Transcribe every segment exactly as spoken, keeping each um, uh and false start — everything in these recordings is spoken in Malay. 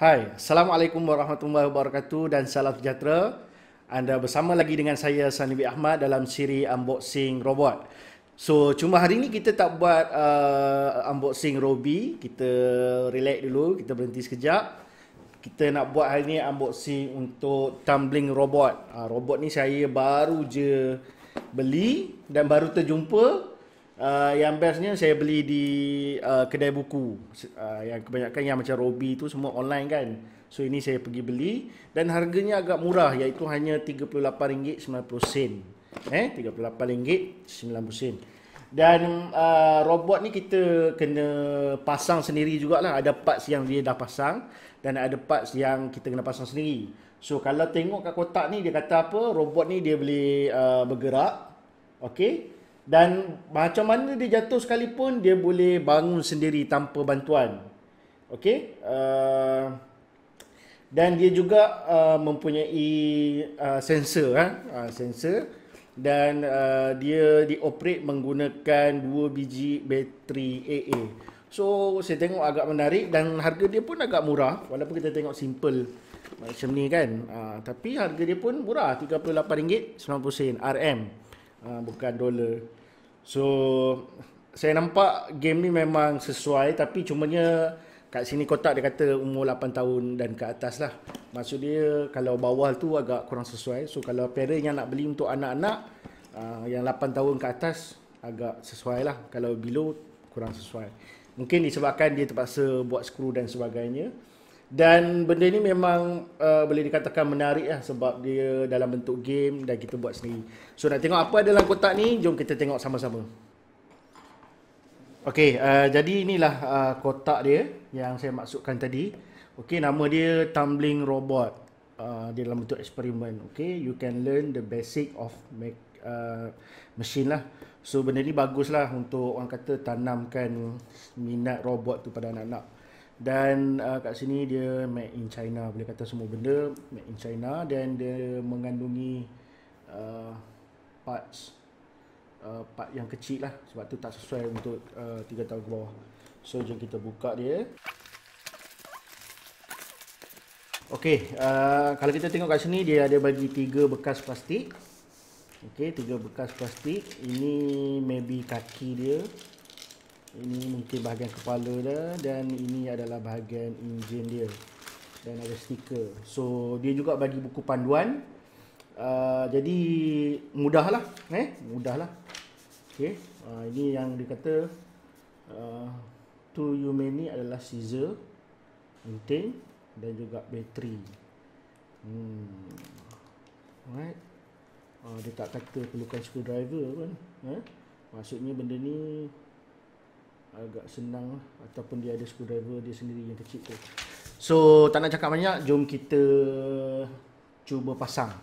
Hai, Assalamualaikum warahmatullahi wabarakatuh dan salam sejahtera. Anda bersama lagi dengan saya Sani Ahmad dalam siri unboxing robot. So, cuma hari ni kita tak buat uh, unboxing Robi. Kita relax dulu, kita berhenti sekejap. Kita nak buat hari ni unboxing untuk Tumbling Robot. Uh, robot ni saya baru je beli dan baru terjumpa. Uh, yang bestnya saya beli di uh, kedai buku, uh, yang kebanyakan yang macam Robi tu semua online kan. So ini saya pergi beli dan harganya agak murah, iaitu hanya tiga puluh lapan ringgit sembilan puluh sen. Eh, tiga puluh lapan ringgit sembilan puluh sen. Dan uh, robot ni kita kena pasang sendiri jugalah. Ada parts yang dia dah pasang dan ada parts yang kita kena pasang sendiri. So kalau tengok kat kotak ni, dia kata apa, robot ni dia boleh uh, bergerak. Okey. Dan macam mana dia jatuh sekalipun, dia boleh bangun sendiri tanpa bantuan. Okey. Uh, dan dia juga uh, mempunyai uh, sensor. Ha? Uh, sensor. Dan uh, dia dioperate menggunakan dua biji bateri A A. So, saya tengok agak menarik dan harga dia pun agak murah. Walaupun kita tengok simple macam ni kan. Uh, tapi harga dia pun murah. tiga puluh lapan ringgit sembilan puluh sen R M. Uh, bukan dolar. So saya nampak game ni memang sesuai, tapi cumanya kat sini kotak dia kata umur lapan tahun dan ke atas lah. Maksud dia kalau bawah tu agak kurang sesuai. So kalau parent yang nak beli untuk anak-anak uh, yang lapan tahun ke atas agak sesuai lah. Kalau below kurang sesuai. Mungkin disebabkan dia terpaksa buat skru dan sebagainya. Dan benda ni memang uh, boleh dikatakan menarik lah, sebab dia dalam bentuk game dan kita buat sendiri. So nak tengok apa dalam kotak ni, jom kita tengok sama-sama. Okey, uh, jadi inilah uh, kotak dia yang saya masukkan tadi. Okey, nama dia Tumbling Robot. Uh, dia dalam bentuk eksperimen. Okey, you can learn the basic of make, uh, machine lah. So benda ni baguslah untuk orang kata tanamkan minat robot tu pada anak-anak. Dan uh, kat sini dia made in China, boleh kata semua benda made in China, dan dia mengandungi uh, parts uh, part yang kecil lah, sebab tu tak sesuai untuk uh, tiga tahun ke bawah. So jom kita buka dia. Okey, uh, kalau kita tengok kat sini dia ada bagi tiga bekas plastik. Okey, tiga bekas plastik. Ini maybe kaki dia. Ini mungkin bahagian kepala dia, dan ini adalah bahagian enjin dia, dan ada stiker. So dia juga bagi buku panduan. Uh, jadi mudahlah, eh, mudahlah. Okey, uh, ini yang dikata uh, to you many adalah scissor, gunting dan juga bateri. Hmm. Alright. Uh, dia tak kata perlukan screwdriver pun, eh? Maksudnya benda ni agak senang lah, ataupun dia ada screwdriver dia sendiri yang kecil tu. So tak nak cakap banyak, jom kita cuba pasang.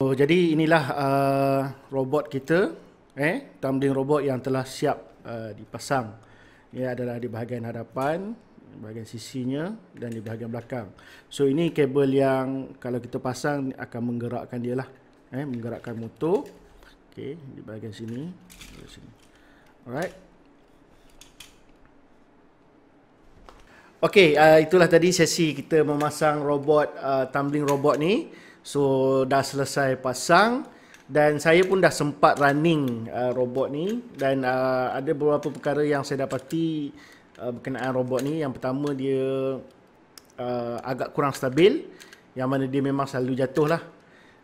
So, jadi inilah uh, robot kita, eh, Tumbling Robot yang telah siap uh, dipasang. Ia adalah di bahagian hadapan, bahagian sisinya dan di bahagian belakang. So ini kabel yang kalau kita pasang akan menggerakkan dia lah, eh, menggerakkan motor. Okey, di bahagian sini, di sini. Alright. Okey, uh, itulah tadi sesi kita memasang robot uh, Tumbling Robot ni. So dah selesai pasang dan saya pun dah sempat running uh, robot ni, dan uh, ada beberapa perkara yang saya dapati uh, berkenaan robot ni. Yang pertama, dia uh, agak kurang stabil, yang mana dia memang selalu jatuh lah.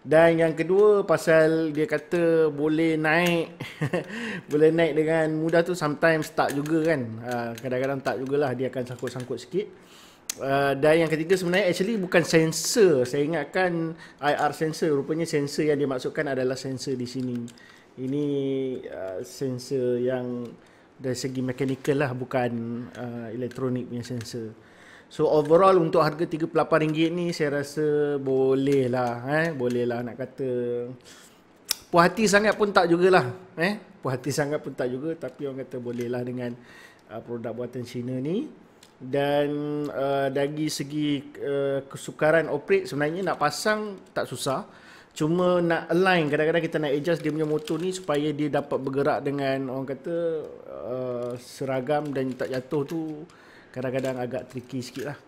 Dan yang kedua, pasal dia kata boleh naik boleh naik dengan mudah tu, sometimes tak juga kan. uh, Kadang-kadang tak jugalah, dia akan sangkut-sangkut sikit. Uh, dan yang ketiga sebenarnya actually bukan sensor. Saya ingatkan I R sensor, rupanya sensor yang dimaksudkan adalah sensor di sini. Ini uh, sensor yang dari segi mekanikal lah, bukan uh, elektronik punya sensor. So overall untuk harga tiga puluh lapan ringgit ni saya rasa boleh lah, eh? Boleh lah nak kata. Puas hati sangat pun tak jugalah, eh? Puas hati sangat pun tak juga. Tapi orang kata boleh lah dengan uh, produk buatan China ni. Dan uh, dari segi uh, kesukaran operate, sebenarnya nak pasang tak susah. Cuma nak align, kadang-kadang kita nak adjust dia punya motor ni supaya dia dapat bergerak dengan orang kata uh, seragam dan tak jatuh tu kadang-kadang agak tricky sikit lah.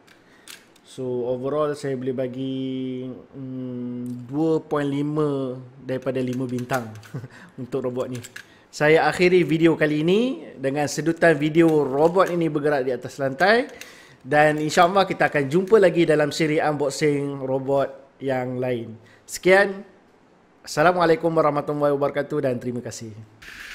So overall saya boleh bagi um, dua perpuluhan lima daripada lima bintang untuk robot ni. Saya akhiri video kali ini dengan sedutan video robot ini bergerak di atas lantai. Dan insyaAllah kita akan jumpa lagi dalam siri unboxing robot yang lain. Sekian. Assalamualaikum warahmatullahi wabarakatuh dan terima kasih.